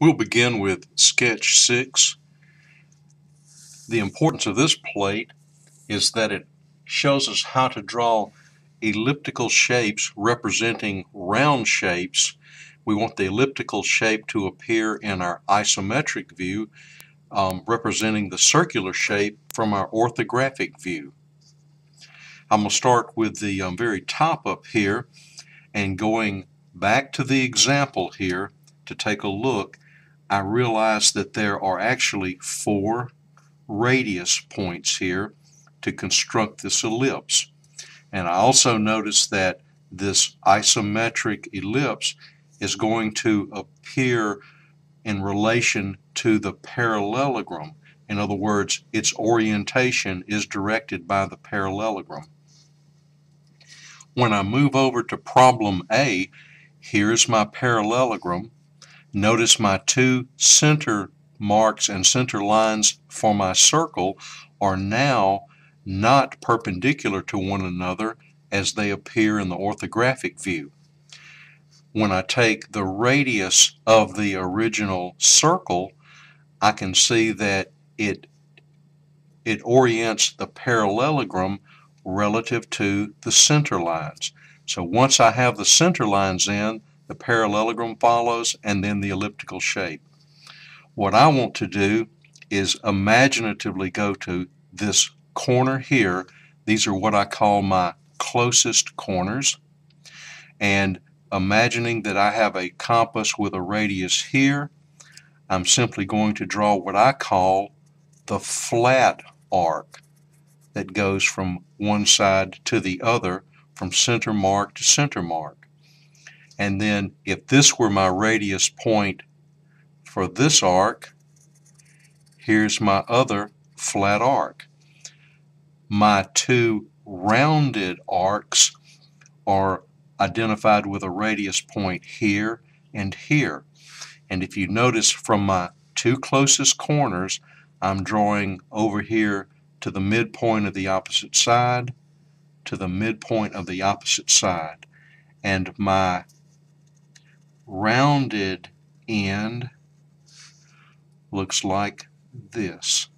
We'll begin with sketch 6. The importance of this plate is that it shows us how to draw elliptical shapes representing round shapes. We want the elliptical shape to appear in our isometric view, representing the circular shape from our orthographic view. I'm going to start with the very top up here and going back to the example here to take a look. I realize that there are actually 4 radius points here to construct this ellipse. And I also notice that this isometric ellipse is going to appear in relation to the parallelogram. In other words, its orientation is directed by the parallelogram. When I move over to problem A, here's my parallelogram. Notice my 2 center marks and center lines for my circle are now not perpendicular to one another as they appear in the orthographic view. When I take the radius of the original circle, I can see that it orients the parallelogram relative to the center lines. So once I have the center lines in, the parallelogram follows, and then the elliptical shape. What I want to do is imaginatively go to this corner here. These are what I call my closest corners, and imagining that I have a compass with a radius here, I'm simply going to draw what I call the flat arc that goes from one side to the other, from center mark to center mark. And then if this were my radius point for this arc, here's my other flat arc. My 2 rounded arcs are identified with a radius point here and here. And if you notice, from my 2 closest corners, I'm drawing over here to the midpoint of the opposite side, to the midpoint of the opposite side. And my rounded end looks like this.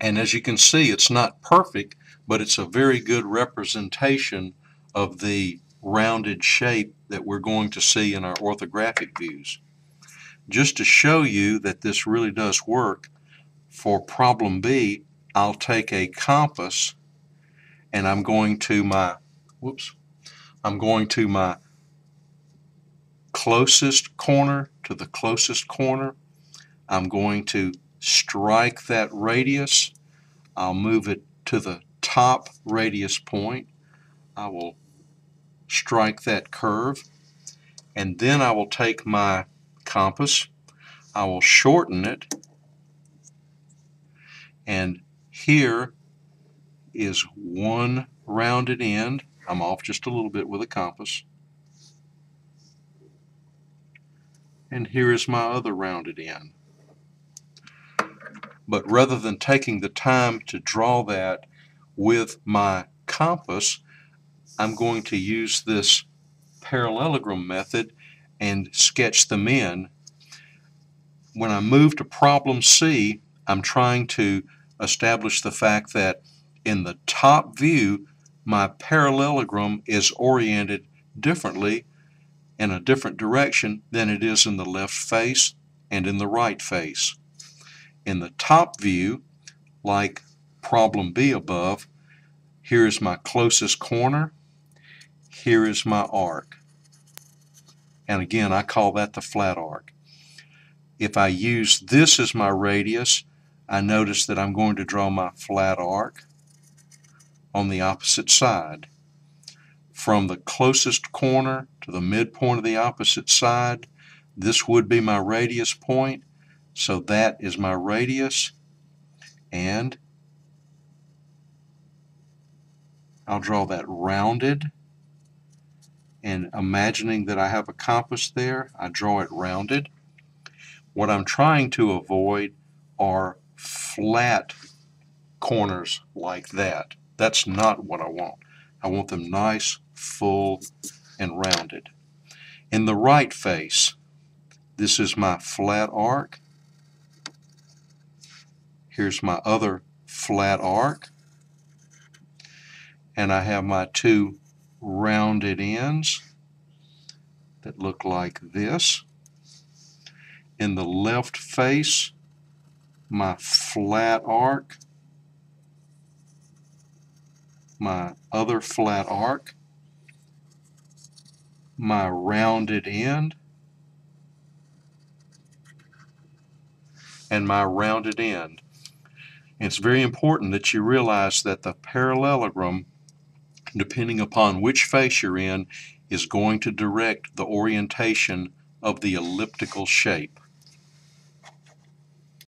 And as you can see, it's not perfect, but it's a very good representation of the rounded shape that we're going to see in our orthographic views. Just to show you that this really does work, for problem B, I'll take a compass and I'm going to my closest corner to the closest corner. I'm going to strike that radius. I'll move it to the top radius point. I will strike that curve, and then I will take my compass. I will shorten it, and here is 1 rounded end. I'm off just a little bit with a compass. And here is my other rounded end. But rather than taking the time to draw that with my compass, I'm going to use this parallelogram method and sketch them in. When I move to problem C, I'm trying to establish the fact that in the top view, my parallelogram is oriented differently in a different direction than it is in the left face and in the right face. In the top view, like problem B above, here is my closest corner, here is my arc. And again, I call that the flat arc. If I use this as my radius, I notice that I'm going to draw my flat arc on the opposite side. From the closest corner to the midpoint of the opposite side, this would be my radius point, so that is my radius, and I'll draw that rounded, and imagining that I have a compass there, I draw it rounded. What I'm trying to avoid are flat corners like that. That's not what I want. I want them nice, full, and rounded. In the right face, this is my flat arc. Here's my other flat arc. And I have my two rounded ends that look like this. In the left face, my flat arc, my other flat arc, my rounded end, and my rounded end. It's very important that you realize that the parallelogram, depending upon which face you're in, is going to direct the orientation of the elliptical shape.